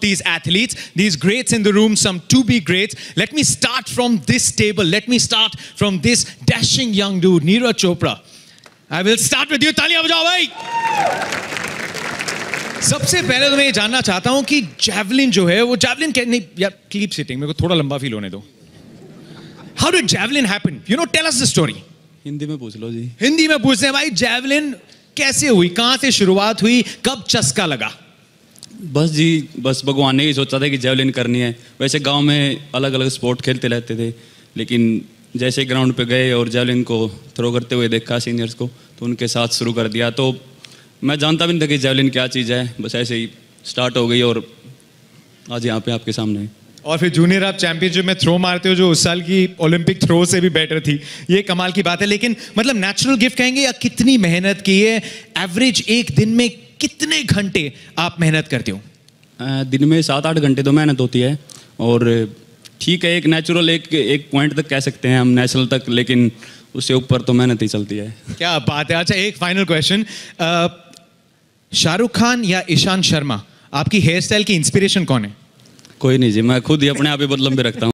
these athletes, these greats in the room, some to-be greats. Let me start from this table. Let me start from this dashing young dude, Neeraj Chopra. I will start with you. तालियां बजाओ भाई. सबसे पहले तो मैं ये जानना चाहता हूँ कि जैवलिन जो है वो जैवलिन नहीं यार क्लीप सिटिंग मेरे को थोड़ा लंबा फील होने दो. How did javelin happen? You know, tell us the story. Hindi में पूछ लो जी. हिंदी में पूछने भाई जैवलिन कैसे हुई, कहाँ से शुरुआत हुई, कब चस्का लगा? बस जी, बस भगवान ने ही सोचा था कि जैवलिन करनी है. वैसे गाँव में अलग अलग स्पोर्ट खेलते रहते थे, लेकिन जैसे ग्राउंड पे गए और जैवलिन को थ्रो करते हुए देखा सीनियर्स को, तो उनके साथ शुरू कर दिया. तो मैं जानता भी नहीं था कि जैवलिन क्या चीज़ है, बस ऐसे ही स्टार्ट हो गई और आज यहाँ पे आपके सामने है. और फिर जूनियर आप चैंपियनशिप में थ्रो मारते हो जो उस साल की ओलंपिक थ्रो से भी बेटर थी. ये कमाल की बात है. लेकिन मतलब नेचुरल गिफ्ट कहेंगे या कितनी मेहनत की है? एवरेज एक दिन में कितने घंटे आप मेहनत करते हो? दिन में 7-8 घंटे तो मेहनत होती है. और ठीक है, एक नेचुरल एक पॉइंट तक कह सकते हैं हम, नेशनल तक, लेकिन उससे ऊपर तो मेहनत ही चलती है. क्या बात है. अच्छा, एक फाइनल क्वेश्चन. शाहरुख खान या ईशान शर्मा, आपकी हेयर स्टाइल की इंस्पिरेशन कौन है? कोई नहीं जी, मैं खुद ही अपने आप ही बदलम पे रखता हूँ.